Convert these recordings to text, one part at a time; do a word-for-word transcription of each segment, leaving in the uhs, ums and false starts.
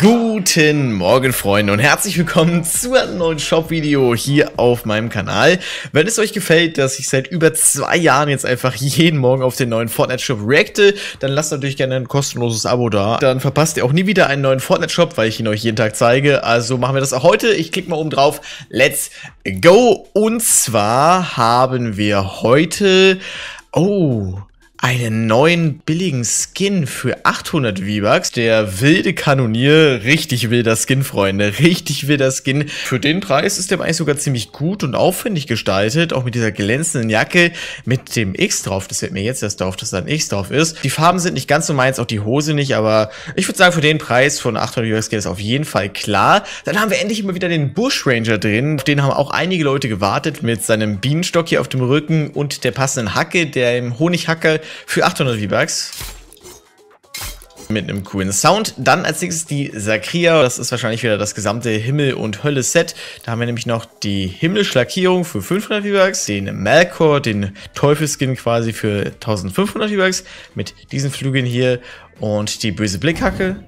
Guten Morgen, Freunde, und herzlich willkommen zu einem neuen Shop-Video hier auf meinem Kanal. Wenn es euch gefällt, dass ich seit über zwei Jahren jetzt einfach jeden Morgen auf den neuen Fortnite-Shop reacte, dann lasst natürlich gerne ein kostenloses Abo da. Dann verpasst ihr auch nie wieder einen neuen Fortnite-Shop, weil ich ihn euch jeden Tag zeige. Also machen wir das auch heute. Ich klicke mal oben drauf. Let's go! Und zwar haben wir heute... Oh... einen neuen billigen Skin für achthundert V-Bucks. Der wilde Kanonier, richtig wilder Skin, Freunde, richtig wilder Skin. Für den Preis ist der eigentlich sogar ziemlich gut und aufwendig gestaltet, auch mit dieser glänzenden Jacke mit dem X drauf. Das fällt mir jetzt erst auf, dass da ein X drauf ist. Die Farben sind nicht ganz so meins, auch die Hose nicht, aber ich würde sagen, für den Preis von achthundert V-Bucks geht es auf jeden Fall klar. Dann haben wir endlich mal wieder den Bush Ranger drin. Auf den haben auch einige Leute gewartet, mit seinem Bienenstock hier auf dem Rücken und der passenden Hacke, der im Honighacke, für achthundert V-Bucks. Mit einem coolen Sound. Dann als nächstes die Sakria. Das ist wahrscheinlich wieder das gesamte Himmel- und Hölle-Set. Da haben wir nämlich noch die Himmelschattierung für fünfhundert V-Bucks, den Melkor, den Teufelskin quasi für eintausendfünfhundert V-Bucks mit diesen Flügeln hier und die böse Blickhacke.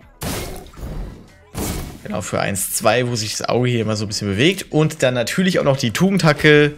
Genau, für eins Komma zwei, wo sich das Auge hier immer so ein bisschen bewegt. Und dann natürlich auch noch die Tugendhacke.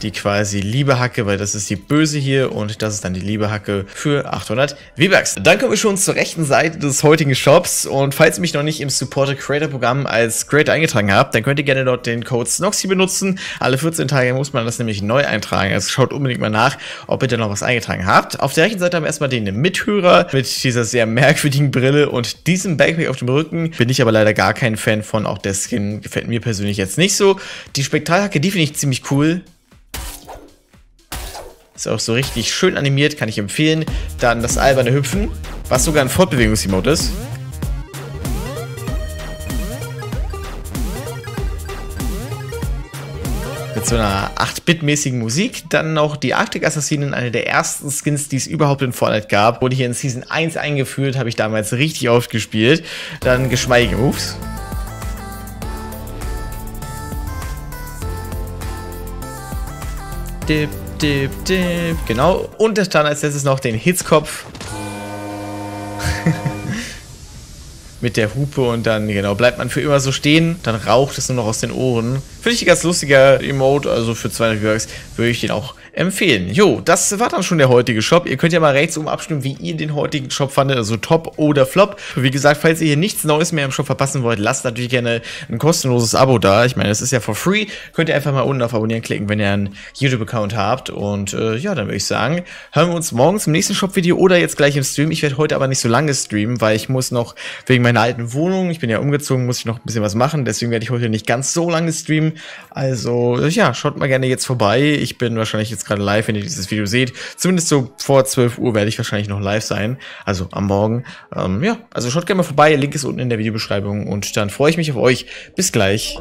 Die quasi liebe Hacke, weil das ist die böse hier und das ist dann die liebe Hacke für achthundert V-Bucks. Dann kommen wir schon zur rechten Seite des heutigen Shops, und falls ihr mich noch nicht im Supporter Creator Programm als Creator eingetragen habt, dann könnt ihr gerne dort den Code Snoxhi benutzen. Alle vierzehn Tage muss man das nämlich neu eintragen, also schaut unbedingt mal nach, ob ihr da noch was eingetragen habt. Auf der rechten Seite haben wir erstmal den Mithörer mit dieser sehr merkwürdigen Brille und diesem Backpack auf dem Rücken. Bin ich aber leider gar kein Fan von, auch der Skin gefällt mir persönlich jetzt nicht so. Die Spektralhacke, die finde ich ziemlich cool. Ist auch so richtig schön animiert, kann ich empfehlen. Dann das alberne Hüpfen, was sogar ein Fortbewegungsmodus ist. Mit so einer acht Bit mäßigen Musik. Dann noch die Arctic Assassinen, eine der ersten Skins, die es überhaupt in Fortnite gab. Wurde hier in Season eins eingeführt, habe ich damals richtig oft gespielt. Dann Geschmeidige Moves. Dip. Dip, dip. Genau, und dann als letztes noch den Hitzkopf. Mit der Hupe, und dann, genau, bleibt man für immer so stehen. Dann raucht es nur noch aus den Ohren. Finde ich ein ganz lustiger Emote, also für zweihundert V-Bucks würde ich den auch empfehlen. Jo, das war dann schon der heutige Shop. Ihr könnt ja mal rechts oben abstimmen, wie ihr den heutigen Shop fandet, also Top oder Flop. Wie gesagt, falls ihr hier nichts Neues mehr im Shop verpassen wollt, lasst natürlich gerne ein kostenloses Abo da. Ich meine, das ist ja for free. Könnt ihr einfach mal unten auf Abonnieren klicken, wenn ihr einen YouTube-Account habt. Und äh, ja, dann würde ich sagen, hören wir uns morgens im nächsten Shop-Video oder jetzt gleich im Stream. Ich werde heute aber nicht so lange streamen, weil ich muss noch wegen meiner alten Wohnung, ich bin ja umgezogen, muss ich noch ein bisschen was machen. Deswegen werde ich heute nicht ganz so lange streamen. Also ja, schaut mal gerne jetzt vorbei. Ich bin wahrscheinlich jetzt gerade live, wenn ihr dieses Video seht. Zumindest so vor zwölf Uhr werde ich wahrscheinlich noch live sein. Also am Morgen. Ähm, ja, also schaut gerne mal vorbei. Der Link ist unten in der Videobeschreibung. Und dann freue ich mich auf euch. Bis gleich.